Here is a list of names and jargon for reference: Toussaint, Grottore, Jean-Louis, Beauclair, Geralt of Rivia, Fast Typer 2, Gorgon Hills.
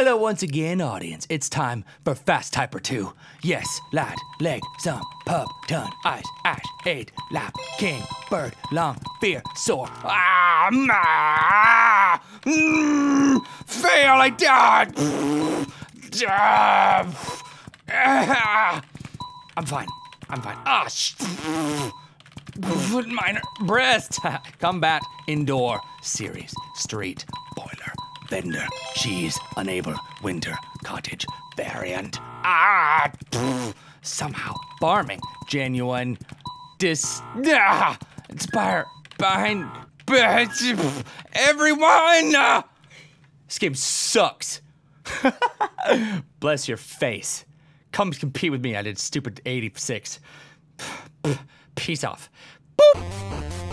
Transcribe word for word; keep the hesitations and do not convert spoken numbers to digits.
Hello once again, audience. It's time for Fast Typer two. Yes, light, leg, some, pub, ton, ice, ash, aid, lap, king, bird, long, fear, sore. Ah, ah, mm, fail, I died. I'm fine. I'm fine. Ah, sh. Minor breast. Combat indoor series street boiler. Bender, cheese, unable, winter, cottage, variant. Ah! Pff, somehow, farming, genuine, dis. Ah, inspire, behind, bitch, everyone! Ah, this game sucks. Bless your face. Come compete with me, I did stupid eighty-six. Peace off. Boop!